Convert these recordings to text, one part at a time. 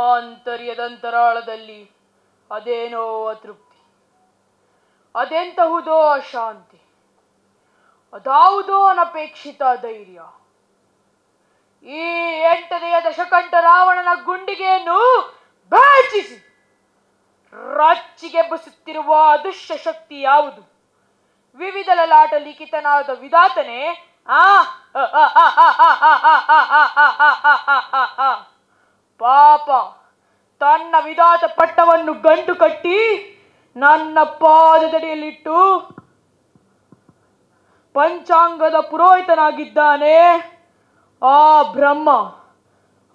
ಆಂತರ್ಯದಂತರಾಳದಲ್ಲಿ ಅದೇನೋ ಅತೃಪ್ತಿ, ಅದೆಂತಹುದೋ ಅಶಾಂತಿ, ಅದಾವುದೋ ಅನಪೇಕ್ಷಿತ ಧೈರ್ಯ. ಈ 8ನೆಯ ದಶಕಂಠ ರಾವಣನ ಗುಂಡಿಗೆಯನ್ನು ಬಾಚಿಸಿ ರಾಚಿಗೆ ಬಸುತ್ತಿರುವ ಅದೃಶ್ಯ ಶಕ್ತಿ ಯಾವುದು? ವಿವಿಧ ಲಲಾಟ ಲಿಖಿತನಾದ ವಿಧಾತನೇ ಪಾಪ ತನ್ನ ವಿಧಾತ ಪಟ್ಟವನ್ನು ಗಂಟು ಕಟ್ಟಿ ನನ್ನ ಪಾದದಡಿಯಲ್ಲಿಟ್ಟು ಪಂಚಾಂಗದ ಪುರೋಹಿತನಾಗಿದ್ದಾನೆ ಆ ಬ್ರಹ್ಮ.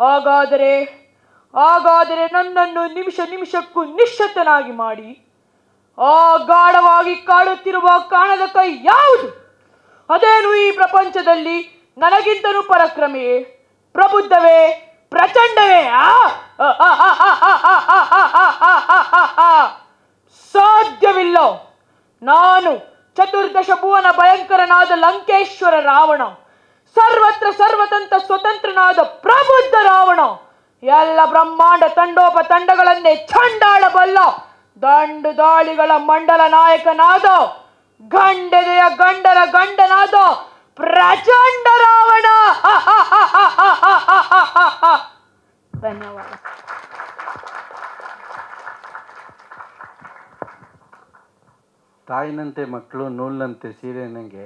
ಹಾಗಾದರೆ ನನ್ನನ್ನು ನಿಮಿಷ ನಿಮಿಷಕ್ಕೂ ನಿಶ್ಚತನಾಗಿ ಮಾಡಿ ಆ ಗಾಢವಾಗಿ ಕಾಡುತ್ತಿರುವ ಕಾಣದ ಕೈ ಯಾವುದು? ಅದೇನು ಈ ಪ್ರಪಂಚದಲ್ಲಿ ನನಗಿಂತಲೂ ಪರಕ್ರಮೆಯೇ, ಪ್ರಬುದ್ಧವೇ, ಪ್ರಚಂಡವೇ? ಸಾಧ್ಯವಿಲ್ಲ. ನಾನು ಚತುರ್ದಶ ಭುವನ ಭಯಂಕರನಾದ ಲಂಕೇಶ್ವರ ರಾವಣ, ಸರ್ವತ್ರ ಸರ್ವತಂತ್ರ ಸ್ವತಂತ್ರನಾದ ಪ್ರಬುದ್ಧ ರಾವಣ, ಎಲ್ಲ ಬ್ರಹ್ಮಾಂಡ ತಂಡೋಪ ತಂಡಗಳನ್ನೇ ಚಂಡಾಳಬಲ್ಲ ದಂಡು ದಾಳಿಗಳ ಮಂಡಲ ನಾಯಕನಾದ ಗಂಡದೆಯ ಗಂಡರ ಗಂಡನಾದ ಪ್ರಚಂಡ ರಾವಣ. ಧನ್ಯವಾದ. ತಾಯಿನಂತೆ ಮಕ್ಕಳು, ನೂಲಿನಂತೆ ಸೀರೆ. ನನಗೆ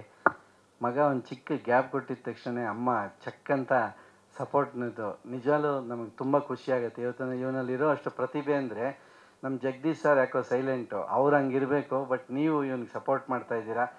ಮಗ ಒಂದು ಚಿಕ್ಕ ಗ್ಯಾಪ್ ಕೊಟ್ಟಿದ್ದ ತಕ್ಷಣ ಅಮ್ಮ ಚಕ್ಕಂತ ಸಪೋರ್ಟ್ ನಿಂತು ನಿಜಾಲು ನಮಗೆ ತುಂಬ ಖುಷಿಯಾಗುತ್ತೆ. ಇವತ್ತು ಇವನಲ್ಲಿರೋ ಅಷ್ಟು ಪ್ರತಿಭೆ ಅಂದರೆ ನಮ್ಮ ಜಗದೀಶ್ ಸರ್ ಯಾಕೋ ಸೈಲೆಂಟು, ಅವ್ರು ಹಂಗಿರಬೇಕು. ಬಟ್ ನೀವು ಇವ್ನಿಗೆ ಸಪೋರ್ಟ್ ಮಾಡ್ತಾಯಿದ್ದೀರಾ.